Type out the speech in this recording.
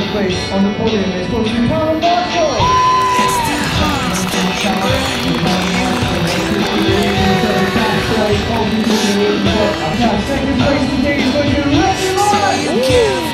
Barclay on the podium. It's supposed to be Carmen Barclay. Second place today, but you're ready,